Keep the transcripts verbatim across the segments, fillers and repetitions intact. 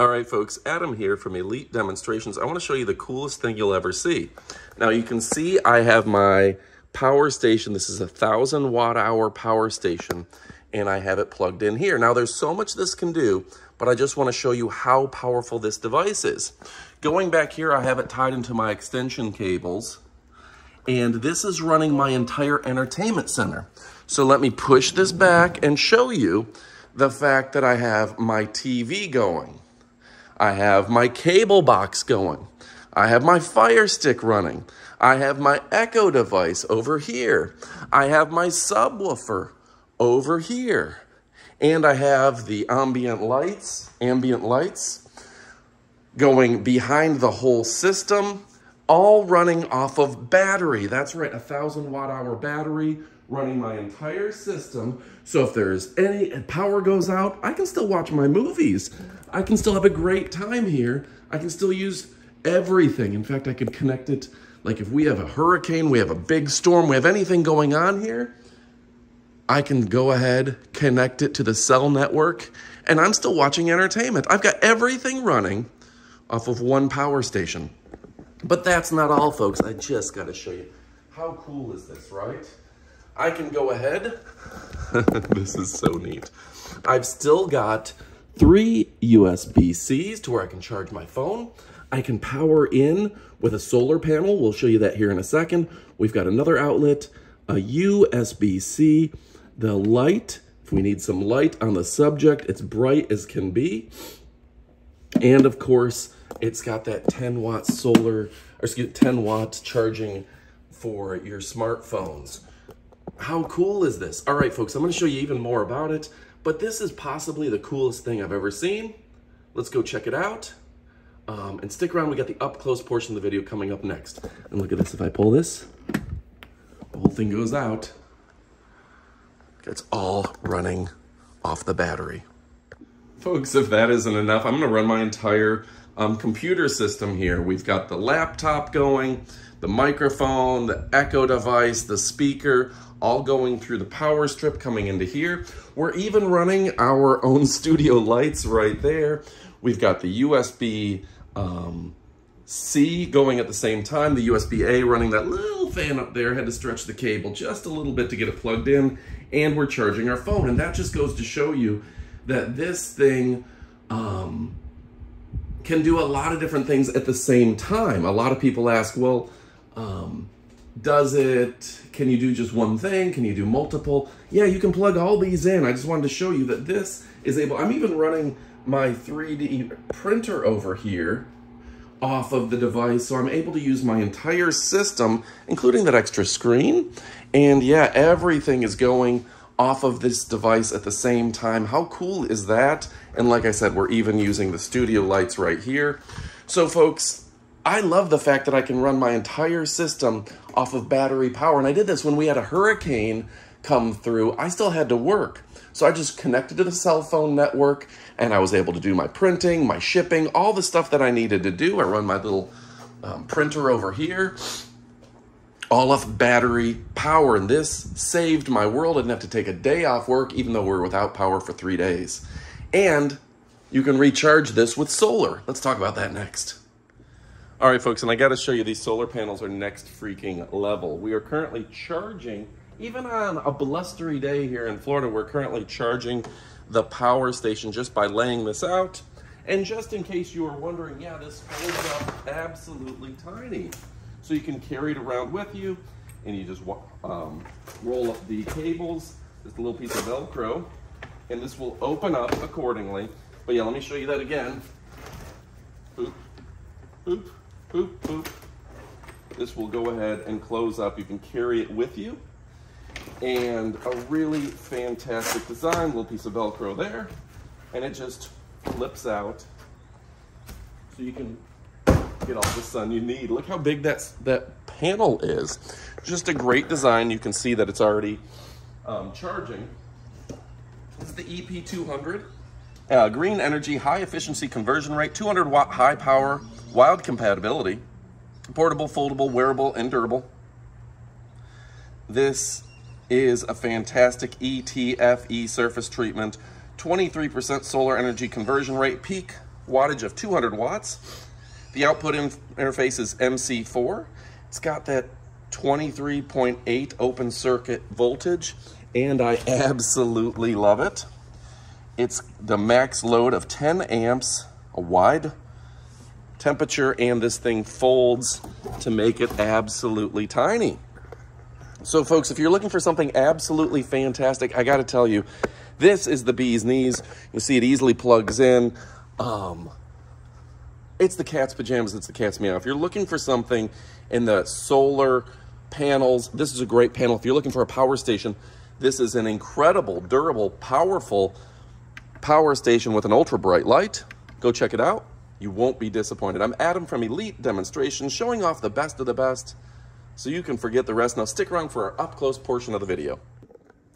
All right, folks, Adam here from Elite Demonstrations. I want to show you the coolest thing you'll ever see. Now, you can see I have my power station. This is a thousand watt hour power station, and I have it plugged in here. Now, there's so much this can do, but I just want to show you how powerful this device is. Going back here, I have it tied into my extension cables, and this is running my entire entertainment center. So let me push this back and show you the fact that I have my T V going. I have my cable box going. I have my Fire Stick running. I have my Echo device over here. I have my subwoofer over here. And I have the ambient lights, ambient lights going behind the whole system, all running off of battery. That's right, a thousand watt hour battery running my entire system. So if there's any power goes out, I can still watch my movies. I can still have a great time here. I can still use everything. In fact, I could connect it, like if we have a hurricane, we have a big storm, we have anything going on here, I can go ahead, connect it to the cell network, and I'm still watching entertainment. I've got everything running off of one power station. But that's not all, folks. I just gotta show you. How cool is this, right? I can go ahead. This is so neat. I've still got three U S B Cs to where I can charge my phone. I can power in with a solar panel. We'll show you that here in a second. We've got another outlet, a U S B C, the light, if we need some light on the subject, it's bright as can be. And of course, it's got that ten watt solar, or excuse me, ten watt charging for your smartphones. How cool is this? All right, folks, I'm gonna show you even more about it, but this is possibly the coolest thing I've ever seen. Let's go check it out. Um, and stick around, we got the up close portion of the video coming up next. And look at this, if I pull this, the whole thing goes out. It's all running off the battery. Folks, if that isn't enough, I'm gonna run my entire um, computer system here. We've got the laptop going, the microphone, the Echo device, the speaker, all going through the power strip coming into here. We're even running our own studio lights right there. We've got the U S B um, C going at the same time, the U S B A running that little fan up there. Had to stretch the cable just a little bit to get it plugged in, and we're charging our phone. And that just goes to show you that this thing um, can do a lot of different things at the same time. A lot of people ask, well, um, does it, can you do just one thing? Can you do multiple? Yeah, you can plug all these in. I just wanted to show you that this is able, I'm even running my three D printer over here off of the device. So I'm able to use my entire system, including that extra screen. And yeah, everything is going off of this device at the same time. How cool is that? And like I said, we're even using the studio lights right here. So folks, I love the fact that I can run my entire system off of battery power. And I did this when we had a hurricane come through. I still had to work. So I just connected to the cell phone network, and I was able to do my printing, my shipping, all the stuff that I needed to do. I run my little um, printer over here, all off battery power. And this saved my world. I didn't have to take a day off work, even though we were without power for three days. And you can recharge this with solar. Let's talk about that next. All right, folks, and I gotta show you, these solar panels are next freaking level. We are currently charging, even on a blustery day here in Florida, we're currently charging the power station just by laying this out. And just in case you were wondering, yeah, this folds up absolutely tiny. So you can carry it around with you, and you just um, roll up the cables, this little piece of Velcro, and this will open up accordingly. But yeah, let me show you that again. Boop, boop. Boop, boop. This will go ahead and close up. You can carry it with you. And a really fantastic design, little piece of Velcro there. And it just flips out so you can get all the sun you need. Look how big that's, that panel is. Just a great design. You can see that it's already um, charging. This is the E P two hundred. Uh, green energy, high efficiency conversion rate, two hundred watt high power, wild compatibility, portable, foldable, wearable, and durable. This is a fantastic E T F E surface treatment, twenty-three percent solar energy conversion rate, peak wattage of two hundred watts. The output interface is M C four. It's got that twenty-three point eight open circuit voltage, and I absolutely love it. It's the max load of ten amps, a wide temperature, and this thing folds to make it absolutely tiny. So folks, if you're looking for something absolutely fantastic, I gotta tell you, this is the bee's knees. You see it easily plugs in. Um, it's the cat's pajamas, it's the cat's meow. If you're looking for something in the solar panels, this is a great panel. If you're looking for a power station, this is an incredible, durable, powerful power station with an ultra bright light. Go check it out. You won't be disappointed. I'm Adam from Elite Demonstrations, showing off the best of the best so you can forget the rest. Now stick around for our up-close portion of the video.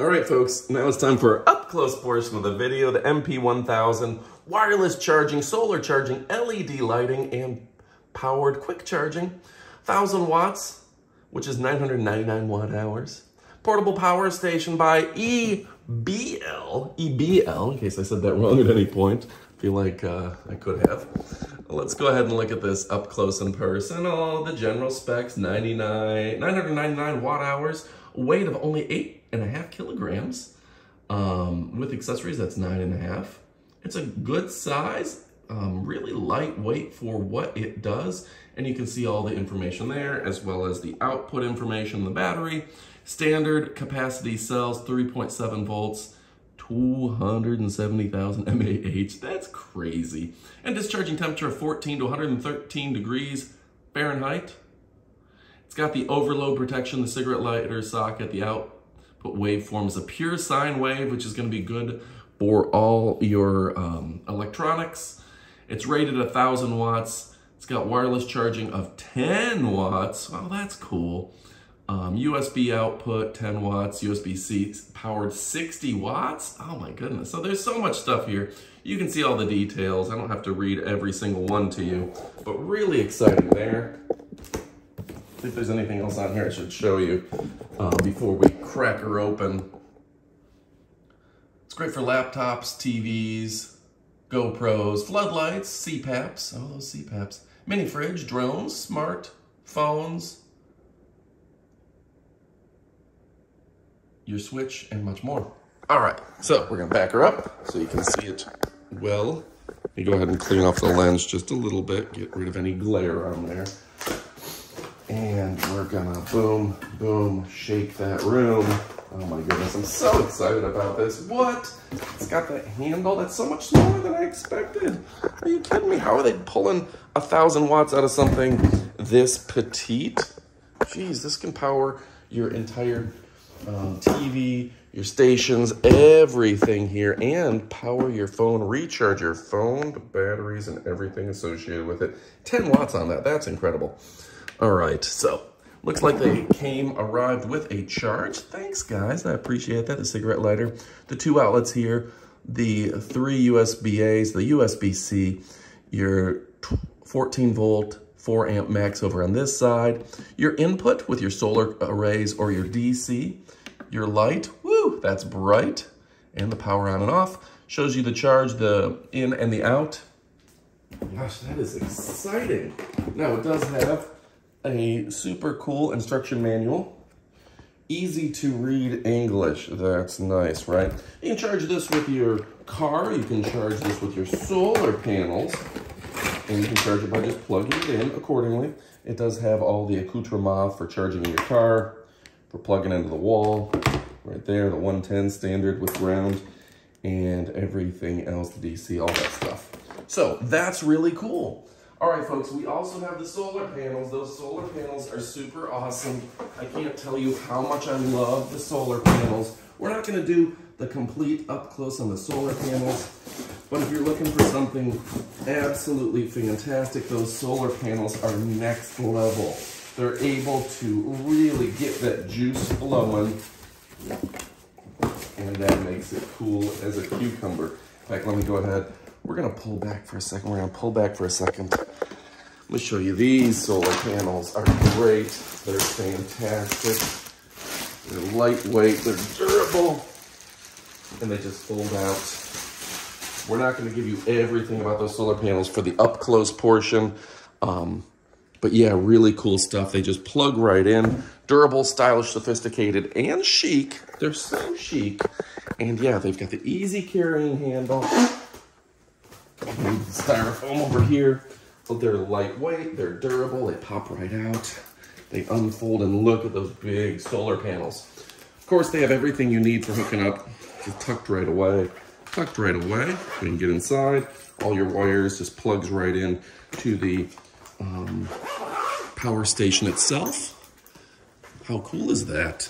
All right, folks, now it's time for our up-close portion of the video, the M P one thousand, wireless charging, solar charging, L E D lighting, and powered quick charging, one thousand watts, which is nine hundred ninety-nine watt hours. Portable power station by E B L, E B L, in case I said that wrong at any point. Feel like uh, I could have. Let's go ahead and look at this up close and personal. The general specs, nine hundred ninety-nine watt hours, weight of only eight and a half kilograms. Um, with accessories, that's nine and a half. It's a good size, um, really lightweight for what it does. And you can see all the information there, as well as the output information, the battery, standard capacity cells, three point seven volts, two hundred seventy thousand M A H, that's crazy. And discharging temperature of fourteen to one hundred thirteen degrees Fahrenheit. It's got the overload protection, the cigarette lighter socket, the output waveform is a pure sine wave, which is gonna be good for all your um, electronics. It's rated one thousand watts. It's got wireless charging of ten watts. Wow, that's cool. Um, U S B output, ten watts, U S B C powered sixty watts. Oh my goodness. So there's so much stuff here. You can see all the details. I don't have to read every single one to you, but really exciting there. If there's anything else on here I should show you uh, before we crack her open. It's great for laptops, T Vs, GoPros, floodlights, C PAPs, all those C PAPs, mini fridge, drones, smart phones, your Switch, and much more. All right, so we're gonna back her up so you can see it well. You go ahead and clean off the lens just a little bit, get rid of any glare on there. And we're gonna boom, boom, shake that room. Oh my goodness, I'm so excited about this. What? It's got that handle that's so much smaller than I expected. Are you kidding me? How are they pulling a thousand watts out of something this petite? Jeez, this can power your entire Um, T V, your stations, everything here, and power your phone, recharge your phone, the batteries, and everything associated with it. ten watts on that. That's incredible. All right. So looks like they came, arrived with a charge. Thanks, guys. I appreciate that. The cigarette lighter, the two outlets here, the three U S B As, the U S B C, your fourteen volt, four amp max over on this side, your input with your solar arrays or your D C, your light, woo, that's bright, and the power on and off, shows you the charge, the in and the out. Gosh, that is exciting. Now it does have a super cool instruction manual, easy to read English, that's nice, right? You can charge this with your car, you can charge this with your solar panels, and you can charge it by just plugging it in accordingly. It does have all the accoutrements for charging in your car, for plugging into the wall, right there, the one ten standard with ground, and everything else, the D C, all that stuff. So that's really cool. All right, folks, we also have the solar panels. Those solar panels are super awesome. I can't tell you how much I love the solar panels. We're not gonna do the complete up close on the solar panels, but if you're looking for something absolutely fantastic, those solar panels are next level. They're able to really get that juice flowing, and that makes it cool as a cucumber. In fact, let me go ahead. We're gonna pull back for a second. We're gonna pull back for a second. Let me show you these solar panels are great. They're fantastic. They're lightweight, they're durable, and they just fold out We're not going to give you everything about those solar panels for the up-close portion. Um, but yeah, really cool stuff. They just plug right in. Durable, stylish, sophisticated, and chic. They're so chic. And yeah, they've got the easy carrying handle. Styrofoam over here. They're lightweight. They're durable. They pop right out. They unfold, and look at those big solar panels. Of course, they have everything you need for hooking up. Just tucked right away. Tucked right away. We can get inside. All your wires just plugs right in to the um, power station itself. How cool is that?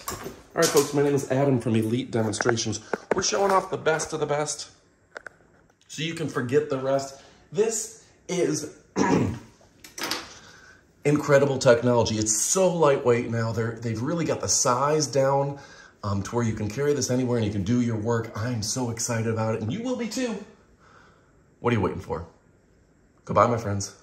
All right, folks, my name is Adam from Elite Demonstrations. We're showing off the best of the best so you can forget the rest. This is incredible technology. It's so lightweight now. They're, they've really got the size down um, to where you can carry this anywhere and you can do your work. I'm so excited about it, and you will be too. What are you waiting for? Goodbye, my friends.